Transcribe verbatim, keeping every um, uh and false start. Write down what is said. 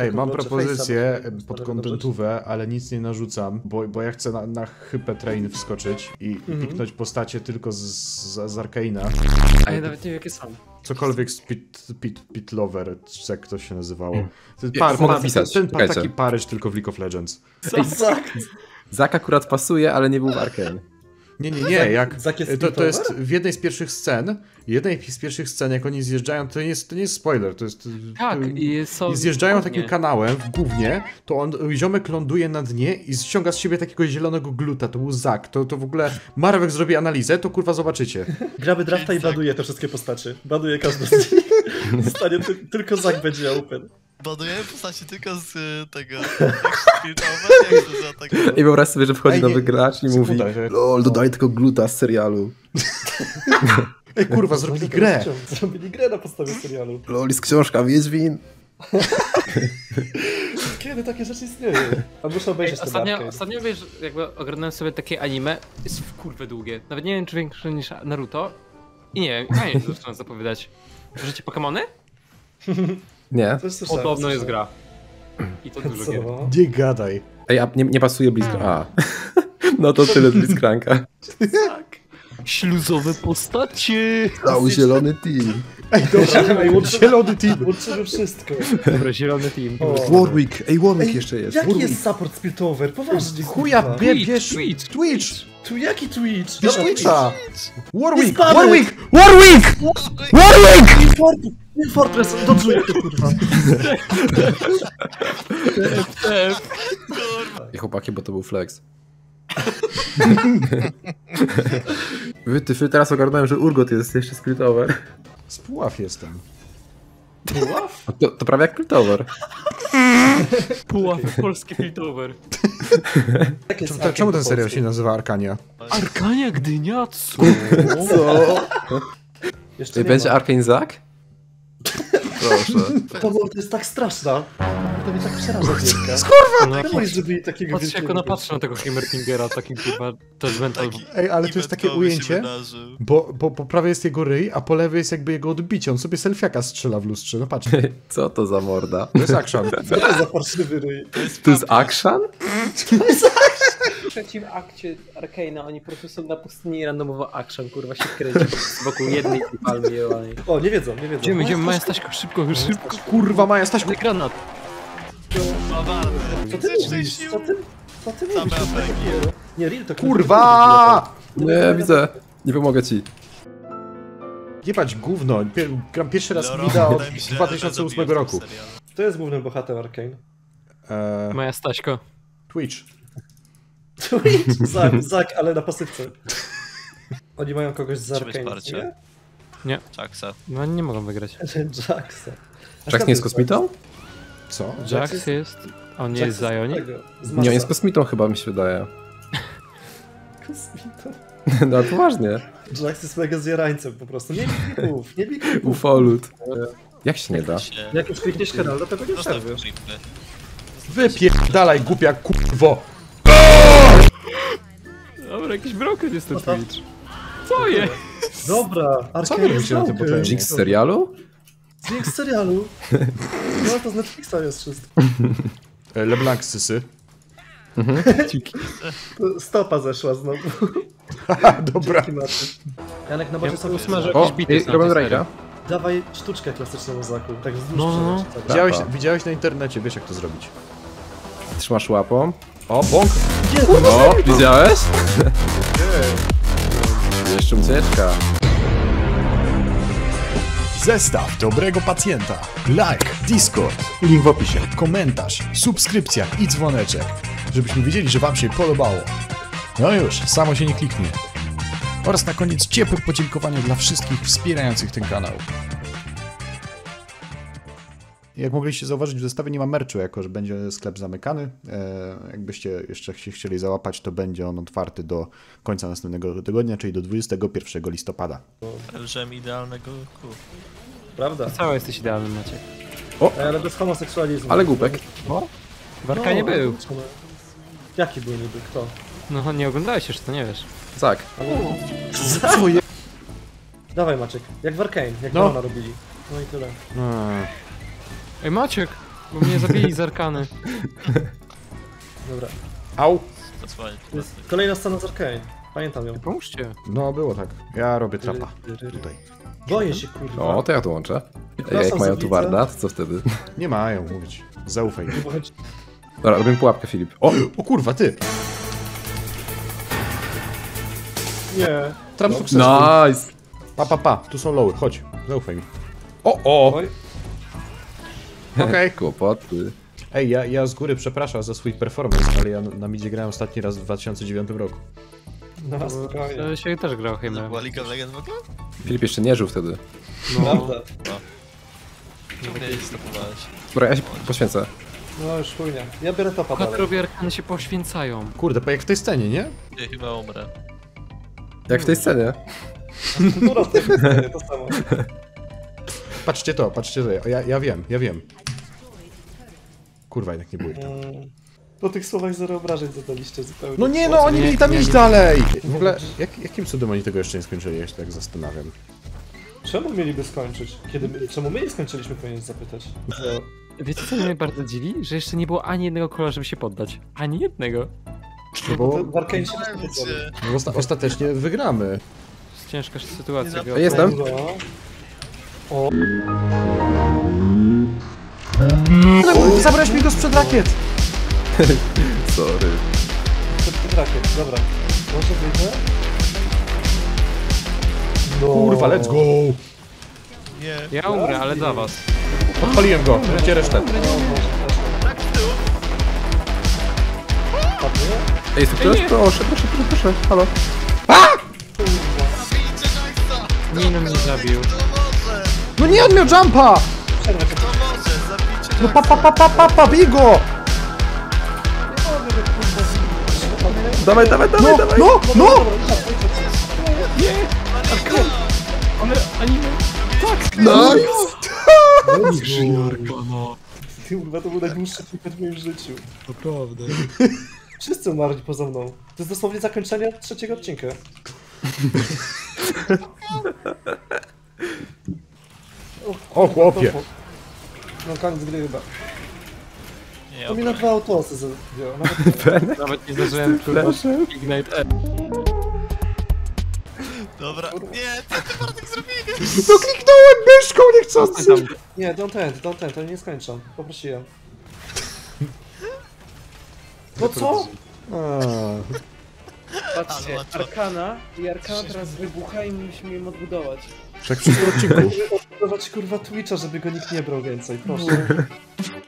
Ej, mam propozycję pod kontentówę, ale nic nie narzucam, bo, bo ja chcę na, na hype train wskoczyć i mhm. piknąć postacie tylko z, z, z Arcane'a. A ja nawet nie wiem jakie są. Cokolwiek z pit, pit, pit Lover, czy jak to się nazywało. Ten, par, ten, ten par, taki Paryż tylko w League of Legends. Ej, Zak. Zak akurat pasuje, ale nie był w Arcane. Nie, nie, nie, jak, to, to jest w jednej z pierwszych scen, jednej z pierwszych scen, jak oni zjeżdżają, to nie jest, to nie jest spoiler, to jest... Tak, i są... Zjeżdżają takim kanałem w gównie, to on, ziomek ląduje na dnie i ściąga z siebie takiego zielonego gluta, to był Zak, to, to w ogóle... Marwek zrobi analizę, to kurwa zobaczycie. Graby drafta i baduje te wszystkie postacie, baduje każdą z nich, stanie tylko Zak będzie open. Badujemy postaci tylko z tego... I wyobraź sobie, że wchodzi nowy gracz i mówi LOL, dodaj tylko gluta z serialu. Ej kurwa, zrobili grę! Zrobili grę na podstawie serialu. LOL jest książka Wiedźmin. Kiedy takie rzeczy istnieją? A muszę obejrzeć ostatnio, ostatnio wiesz, jakby oglądałem sobie takie anime, jest w kurwę długie. Nawet nie wiem, czy większe niż Naruto. I nie wiem, nie wiem, co zaczynam zapowiadać. Życie Pokémony? Nie. Podobno jest gra. I to dużo gier. Nie gadaj. Ej, a nie, nie pasuje blisko. A. No to tyle z bliskranka. Tak. Śluzowe postacie. Cały zielony team. Ej, dobra, ej, zielony team. Łączymy wszystko. Dobra, zielony team. O. Warwick, ej, Warwick ej, jeszcze jest. Jaki Warwick. Jest support Spiritover? Poważnie. Chuja, bierz Twitch. Twitch. Tu jaki Twitch? Bierz Twitcha. Warwick, Warwick, Warwick! Warwick! Nie Fortress, dodzuję to kurwa. I chłopaki, bo to był flex. Wy, ty, teraz ogarnąłem, że Urgot jest jeszcze splitover. Z puław jestem. Puław? To, to prawie jak splitover. Puław, polski splitover. Czemu, czemu ten serial się nazywa Arkania? Arkania Gdynia? Co? Co? Jeszcze będzie Arkane Zak? Proszę. To, to jest tak straszna. To mnie tak przeraża wielka. Skurwa! Czemu jest, żeby takiego wielkiego... Patrzcie, jak ona patrzy na tego Hammerkingera, takim kurwa... Ej, ale to jest takie ujęcie, bo, bo po prawej jest jego ryj, a po lewej jest jakby jego odbicie. On sobie selfiaka strzela w lustrze, no patrzcie. Co to za morda? To jest Akshan. Co to za parszywy ryj? To jest Akshan? To jest Akshan! W trzecim akcie Arcane'a oni po prostu są na pustyni i randomowo Akshan, kurwa, się kręci wokół jednej i palmy jełanej. O, nie wiedzą, nie wiedzą. Idziemy, idziemy, Maja Staśko, szybko, szybko. Kurwa, Maja Staśko. Granat. Co ty mówisz? Co ty, co ty mówisz? Nie, real to kurwa! Nie, widzę. Nie pomogę ci. Jebać gówno. Gram pierwszy raz mida od dwa tysiące ósmego roku. Kto jest głównym bohaterem Arcane? Eee... Maja Staśko. Twitch. Twitch? Zak, Zak, ale na pasywce. Oni mają kogoś z Arcane, nie? Nie. Jaxa. No oni nie mogą wygrać. Jaxa. Jax nie jest kosmitą? Co? Jax jest... jest... On nie Jax jest Zionik? Nie, on jest kosmitą chyba, mi się wydaje. Kosmitą? No ale poważnie. Jax jest mega zjerańcem po prostu. Nie bików, nie bików. Ufolud. Jak się nie da? Jak jest piękniesz Heralda, to nie przerwy. Wypierdalaj, głupia kurwo! Dobra, jakiś broker jest ten Twitch. Co jest? Dobra, Arcane jest broker. Ziggs z serialu? Ziggs z serialu. No to z Netflixa jest wszystko. Leblanc sysy. Mhm. Stopa zeszła znowu. Dobra. Janek na bazie sobie smażę. O, robię rajda. Dawaj sztuczkę klasyczną Zaku. Tak wzdłuż no. Widziałeś, widziałeś na internecie, wiesz jak to zrobić. Trzymasz łapą. O, bąk! O, widziałeś? Jeszcze ucieczka. Zestaw dobrego pacjenta. Like, Discord, link w opisie, komentarz, subskrypcja i dzwoneczek, żebyśmy wiedzieli, że wam się podobało. No już, samo się nie kliknie. Oraz na koniec ciepłe podziękowanie dla wszystkich wspierających ten kanał. Jak mogliście zauważyć, w zestawie nie ma merchu, jako że będzie sklep zamykany. Jakbyście jeszcze się chcieli załapać, to będzie on otwarty do końca następnego tygodnia, czyli do dwudziestego pierwszego listopada. Lżem idealnego ku. Prawda? Cały jesteś idealny, Maciek. O! Ale bez homoseksualizmu. Ale głupek. O! Warka nie był. Jaki był niby? Kto? No nie oglądałeś jeszcze, to nie wiesz. Zak. Co je... Dawaj Maciek, jak w Arcane, jak no. Ona robili. No i tyle. Hmm. Ej Maciek! Bo mnie zabili z Arkany. Dobra. Au! To jest kolejna scena z Arcane. Pamiętam ją. Pomóżcie. No, było tak. Ja robię trapa. Tutaj. Boję się, kurwa. O, to ja tu łączę. Ej, jak mają tu warda, to co wtedy? Nie mają, mówić. Zaufaj. Dobra, robimy pułapkę, Filip. O, o kurwa, ty! Nie. Trap sukcesu. Nice! Pa, pa, pa. Tu są lowy. Chodź. Zaufaj mi. O, o! Oj. Okej. Okay. Kłopoty. Ej, ja, ja z góry przepraszam za swój performance, ale ja na midzie grałem ostatni raz w dwa tysiące dziewiątym roku. No, no spokojnie. Się też grał chyba. Była League of Legends w ogóle? Filip jeszcze nie żył wtedy. No. Prawda. No. No. Nie stopowałeś. Dobra, ja się poświęcę. No już chujnie. Ja biorę topa dalej. Kotrowie Arkany się poświęcają. Kurde, jak w tej scenie, nie? Nie, chyba umrę. Jak w tej scenie? No, w tej scenie, to samo. Patrzcie to, patrzcie to. Ja, ja wiem, ja wiem. Kurwa, jednak nie było ich tam. Po tych słowach zero obrażeń zadaliście zupełnie. No nie, no oni mieli tam iść dalej! W ogóle, jak, jakim cudem oni tego jeszcze nie skończyli? Ja się tak zastanawiam. Czemu mieliby skończyć? Kiedy, czemu my nie skończyliśmy, powinieneś zapytać. No. Wiecie, co mnie bardzo dziwi? Że jeszcze nie było ani jednego kola, żeby się poddać. Ani jednego. No bo w Arkane się nie Osta Ostatecznie wygramy. Jest ciężka sytuacja. Ja jestem. O. Zabrałeś mi go sprzed rakiet! Sorry. Sprzed rakiet, dobra. Może wyjdę? No. Kurwa, let's go! Yeah. Ja umrę, ale dla was. Podpaliłem go, gdzie resztę. Ej, jest ktoś? Proszę, proszę, proszę, halo. Aaa! Nino mnie zabił. No nie, on miał jumpa! No pa pa pa pa pa pa, bij go! Dawaj, dawaj, dawaj, dawaj! No, no! Nie! Ale anime... Tak! No! No! Ty kurwa, to był najdłuższy film w moim życiu. Naprawdę. Wszyscy umarli poza mną. To jest dosłownie zakończenie trzeciego odcinka. O chłopie! No koniec gry chyba. Nie, to mi na dwa autosy zrobiło. Nawet, nawet nie zdążyłem Ignite E. Dobra, nie, co ty Bartek zrobiłeś? No kliknąłem myszką niechcący! Nie, don't end, don't end, oni nie skończą. Poprosiłem. No co? Patrzcie, Arkana i Arkana teraz wybucha i musimy ją odbudować. Tak, wszystko odcinku. Odbudować kurwa Twitcha, żeby go nikt nie brał więcej, proszę.